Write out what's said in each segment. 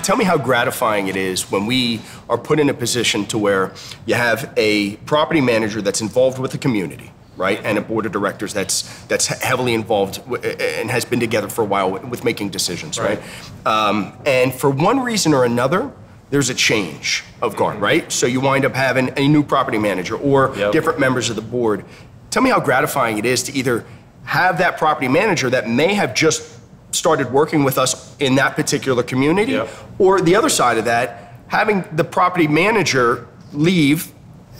Tell me how gratifying it is when we are put in a position to where you have a property manager that's involved with the community, right? And a board of directors that's heavily involved and has been together for a while with making decisions, right? And for one reason or another, there's a change of guard, right? So you wind up having a new property manager or different members of the board. Tell me how gratifying it is to either have that property manager that may have just started working with us in that particular community, or the other side of that, having the property manager leave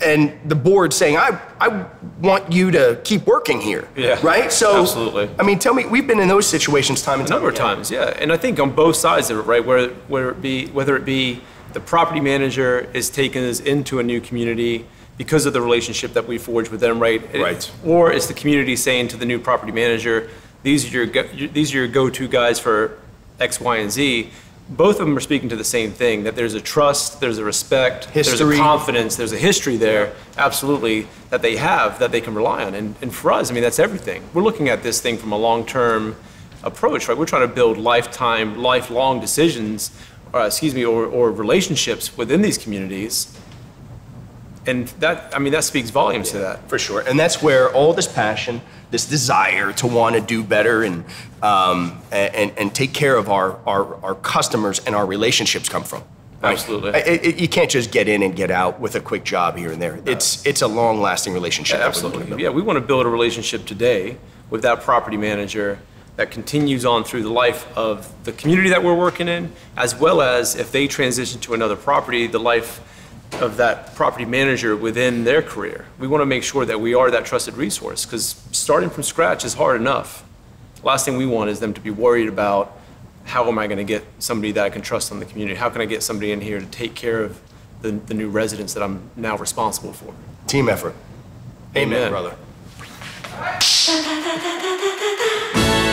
and the board saying, I want you to keep working here, right? So, absolutely. I mean, tell me, we've been in those situations time and time again. A number of times, And I think on both sides of it, right, whether it be the property manager is taken into a new community because of the relationship that we forged with them, right? Or it's the community saying to the new property manager, these are your go-to guys for X, Y, and Z. Both of them are speaking to the same thing, that there's a trust, there's a respect, there's a confidence, there's a history there, absolutely, that they have, that they can rely on. And for us, I mean, that's everything. We're looking at this thing from a long-term approach, right? We're trying to build lifetime, lifelong decisions, or relationships within these communities. And that, I mean, that speaks volumes to that. For sure, and that's where all this passion, this desire to want to do better and take care of our customers and our relationships come from. Right? Absolutely. You can't just get in and get out with a quick job here and there. No. It's a long-lasting relationship. Yeah, absolutely. Yeah, we want to build a relationship today with that property manager that continues on through the life of the community that we're working in, as well as if they transition to another property, the life of that property manager within their career. We want to make sure that we are that trusted resource, because starting from scratch is hard enough. Last thing we want is them to be worried about, how am I going to get somebody that I can trust in the community? How can I get somebody in here to take care of the new residents that I'm now responsible for? Team effort. Amen, brother.